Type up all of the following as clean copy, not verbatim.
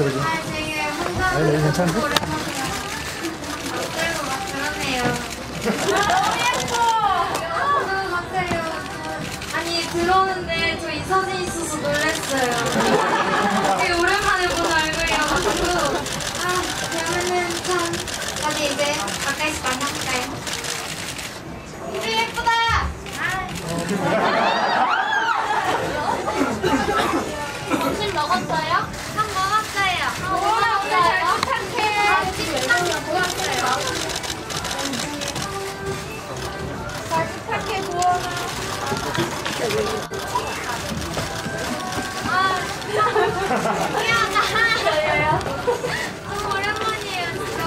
저기. 아니, 여기 괜찮은데? 너무 예뻐! 너무 같아요. 아니, 들어오는데 저 이 사진 있어서 놀랐어요. 되게 오랜만에 본 얼굴이어가지고. 아, 그러면은 참. 아니, 이제 가까이서 만나볼까요? 우리 예쁘다! 점심 먹었어요? 밥 먹었어요. 우와, 오늘 잘 부탁해. 밥 먹었어요. 잘 부탁해, 고원아. 아, 미안하다. 너무 오랜만이에요, 진짜.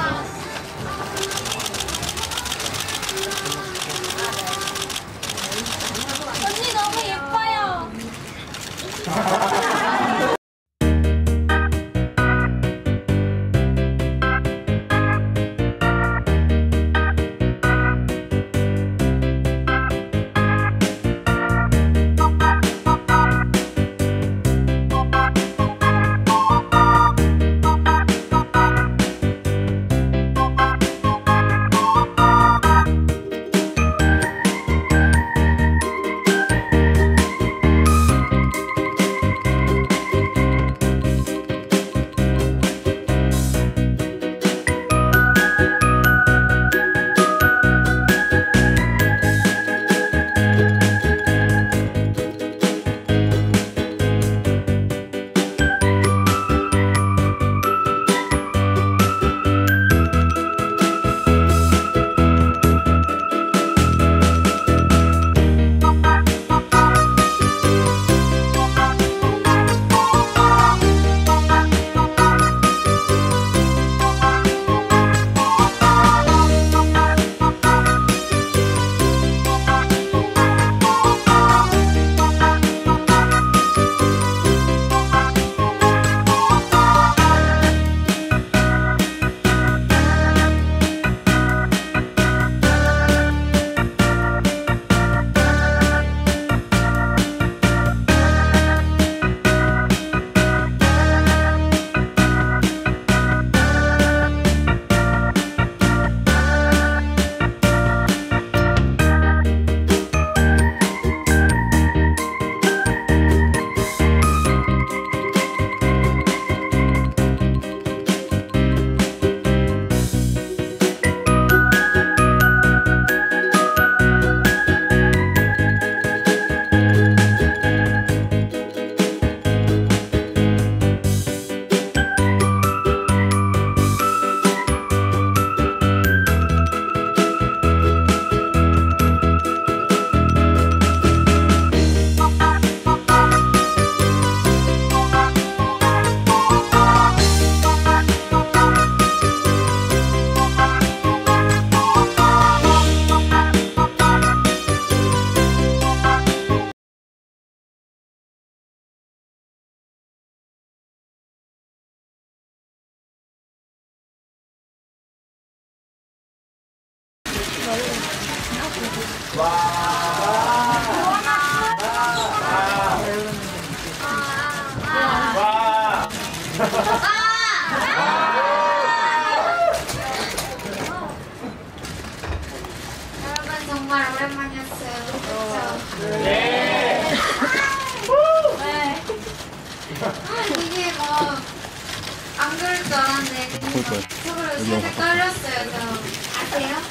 언니 너무 예뻐요. 여러분 정말 오랜만이었어요. 네. 이게 뭐 안 그럴 줄 알았는데 속으로 살짝 떨렸어요. 저 아세요?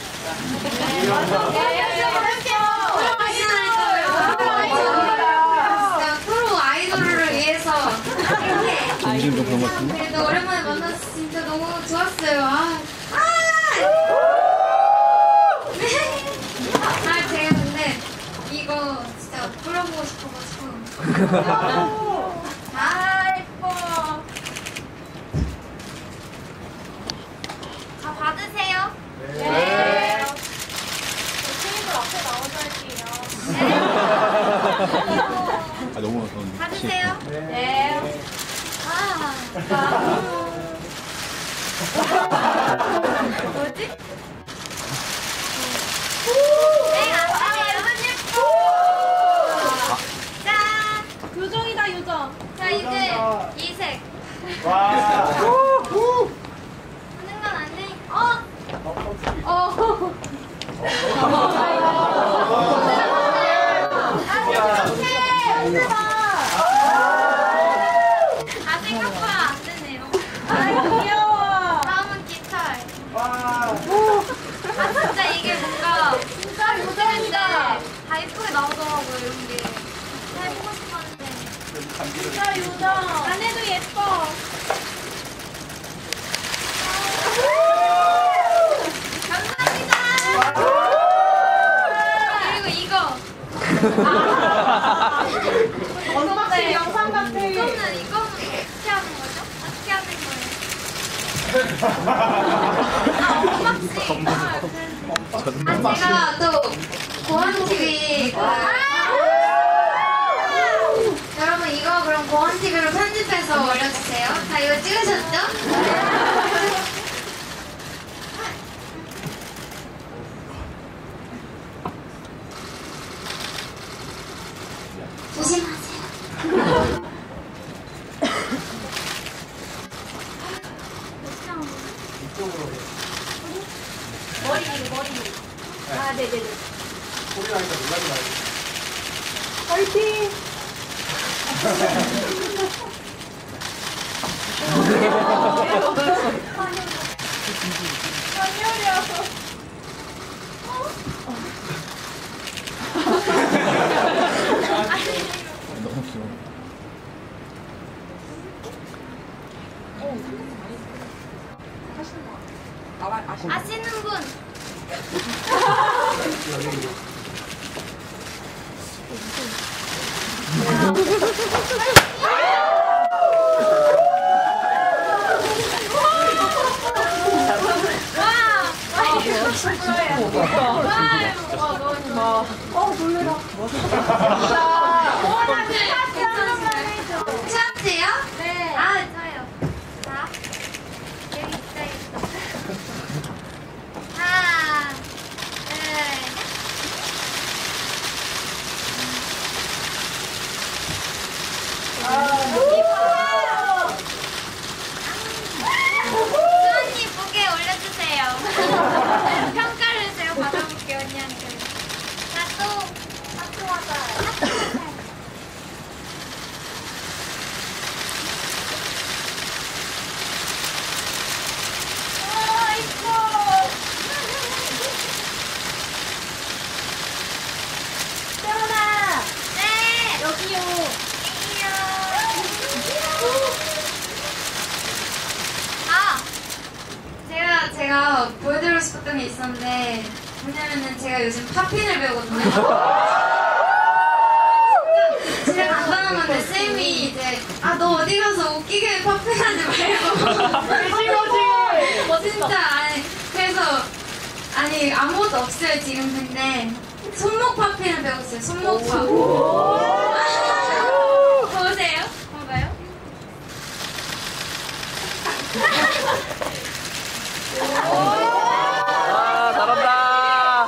네. 그래도 오랜만에 만나서 진짜 너무 좋았어요. 아, 제가 근데 이거 진짜 불러보고 싶어가지고. 아, 예뻐. 다 받으세요. 네. 친구들 앞에 나와서 할게요. 아, 너무 어서운데. 받으세요. 네. 뭐지? 네, 아빠가 너무 예뻐! 짠! 요정이다, 요정! 자, 이제 이색! 와. 하는 건 안 돼. 아, 생각보다 안 되네요. 아, 귀여워. 다음은 깃털. 와. 아, 진짜 이게 뭔가 진짜 요즘인데 다 예쁘게 나오더라고요, 이런 게. 잘 해보고 싶었는데. 진짜 요정. 안 해도 예뻐. 언박싱 영상 같아요. 이거는 어떻게 하는 거죠? 어떻게 하는 거예요? 언박싱. 아, 제가 또 고원TV. 여러분 이거 그럼 고원TV로 편집해서 올려주세요. 다 이거 찍으셨죠? 조심하세요. 이쪽으로 머리. 네. 아, 네네네. 소리가 하니까 놀라지 말고. 화이팅! 전열이야. 너무 귀여워. 아시는 분. 와, 놀래라. 취업지요? 네. 아, 저요. 자, 여기 있다. 하나, 둘, 셋. 수원 이쁘게 올려주세요. 평가를 제가 받아볼게요, 언니한테. 나 또 하자. 제가 보여드리고 싶었던 게 있었는데, 왜냐면은 제가 요즘 팝핀을 배우거든요. 진짜 간단한 건데, 쌤이 이제 너 어디 가서 웃기게 팝핀 하지 말고 진짜 그래서 아무것도 없어요 지금. 근데 손목 팝핀을 배웠어요. 손목 팝핀.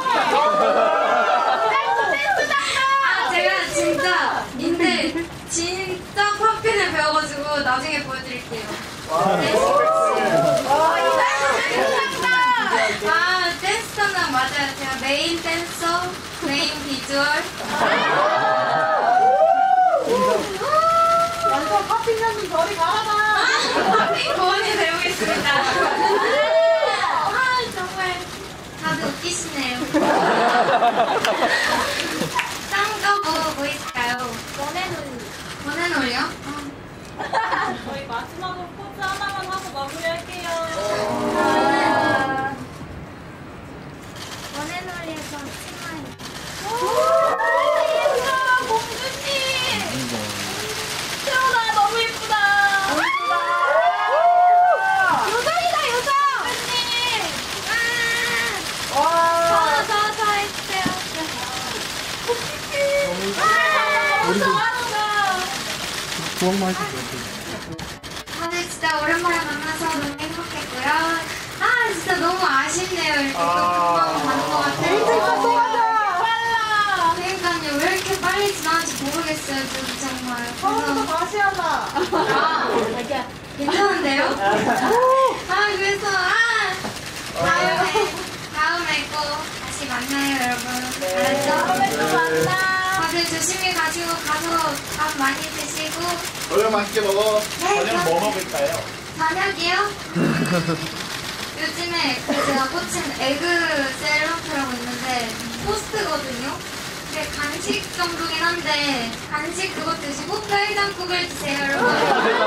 아, 잘한다. 제가 진짜 진짜 팝핀을 배워가지고 나중에 보여드릴게요. 댄스 담당 맞아요. 제가 메인 댄서, 메인 비주얼. 완전 팝핀 잡는 머리 강하다. 팝핀 고원이 배우겠습니다. 웃기시네요. 딴거 뭐 보이실까요? 원앤올리요? 저희 마지막으로 포즈 하나만 하고 마무리할게요. 원앤올리에서 치마입니다. 공주님! 태연아 너무 예쁘다. 다들 진짜 오랜만에 만나서 너무 행복했고요. 아, 진짜 너무 아쉽네요. 이렇게 금방 가는 것 같아요. 그러니까요, 왜 이렇게 빨리 지나는지 모르겠어요. 정말. 처음부터 다시 하자. 괜찮은데요? 아, 그래서 다음에 꼭 다시 만나요, 여러분. 네. 다음에 또 만나. 다들 조심히 가지고 가서 밥 많이 드시고. 저녁 맛있게 먹어. 네, 저녁 뭐 먹을까요? 저녁이요? 요즘에 제가 꽂힌 에그 셀러트라고 있는데 토스트거든요. 근데 간식 정도긴 한데 간식 그거 드시고 별장국을 드세요, 여러분.